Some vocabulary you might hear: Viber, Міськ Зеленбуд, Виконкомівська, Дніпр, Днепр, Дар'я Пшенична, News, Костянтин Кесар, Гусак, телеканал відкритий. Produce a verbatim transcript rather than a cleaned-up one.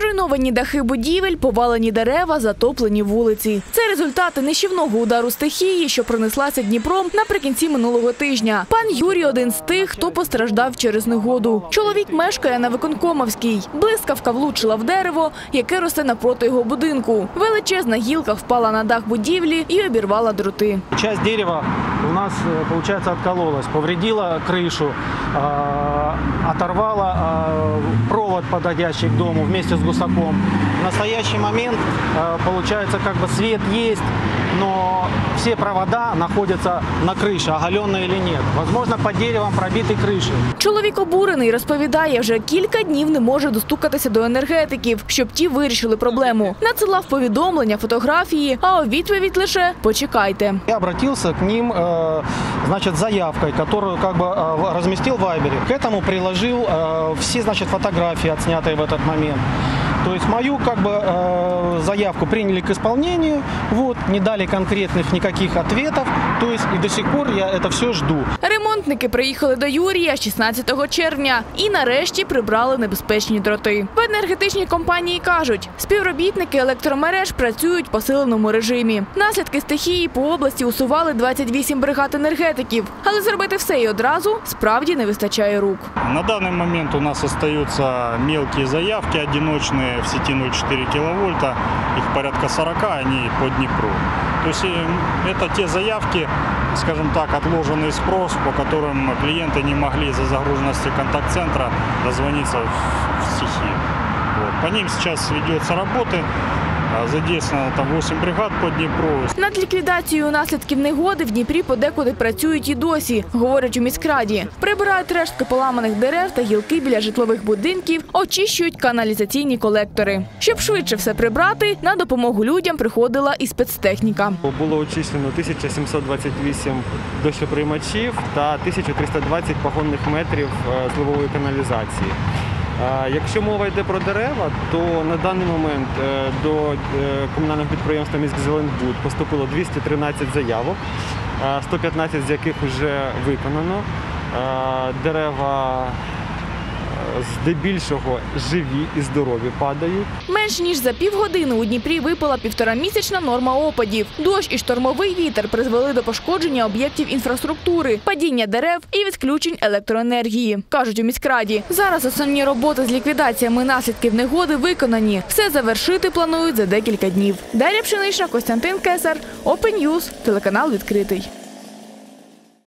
Зруйновані дахи будівель, повалені дерева, затоплені вулиці. Це результати нищівного удару стихії, що пронеслася Дніпром наприкінці минулого тижня. Пан Юрій – один з тих, хто постраждав через негоду. Чоловік мешкає на Виконкомівській. Блискавка влучила в дерево, яке росте напроти його будинку. Величезна гілка впала на дах будівлі і обірвала дроти. Часть дерева у нас, виходить, відкололась, повредила кришу, оторвала провод, подходящий к дому, вместе с гусаком. В настоящий момент, получается, как бы свет есть, но все провода находятся на крыше, оголенные или нет. Возможно, под деревом пробиты крыши. Чоловік обурений, розповідає, вже кілька днів не може достукатися до енергетиків, щоб ті вирішили проблему. Надсилав повідомлення, фотографії, а у відповідь лише «почекайте». Я обратился к ним, значит, заявкой, которую как бы разместил в Viber. К этому приложил все, значит, фотографии, отснятые в этот момент. То есть мою как бы заявку приняли к исполнению, вот, не дали конкретных никаких ответов, то есть и до сих пор я это все жду. Ремонтники приїхали до Юрія шістнадцятого червня і нарешті прибрали небезпечні дроти. В енергетичній компанії кажуть, співробітники електромереж працюють в посиленому режимі. Наслідки стихії по області усували двадцять вісім бригад енергетиків, але зробити все і одразу справді не вистачає рук. На даний момент у нас залишаються мелкі заявки, одиночні. В сети нуль цілих чотири десятих кіловольта, их порядка сорок, они по Днепру. То есть это те заявки, скажем так, отложенный спрос, по которым клиенты не могли из-за загруженности контакт-центра дозвониться в стихи. Вот. По ним сейчас ведется работа. Задіяно там вісім бригад по Дніпру. Над ліквідацією наслідків негоди в Дніпрі подекуди працюють і досі, говорять у міськраді. Прибирають рештки поламаних дерев та гілки біля житлових будинків, очищують каналізаційні колектори. Щоб швидше все прибрати, на допомогу людям приходила і спецтехніка. Було очищено тисячу сімсот двадцять вісім дощоприймачів та тисячу триста двадцять погонних метрів зливової каналізації. Якщо мова йде про дерева, то на даний момент до комунального підприємства «Міськ Зеленбуд» поступило двісті тринадцять заявок, сто п'ятнадцять з яких вже виконано. Дерева здебільшого живі і здорові падають. Менш ніж за півгодини у Дніпрі випала півторамісячна норма опадів. Дощ і штормовий вітер призвели до пошкодження об'єктів інфраструктури, падіння дерев і відключень електроенергії, кажуть у міськраді. Зараз основні роботи з ліквідаціями наслідків негоди виконані. Все завершити планують за декілька днів. Дар'я Пшенична, Костянтин Кесар, News, телеканал відкритий.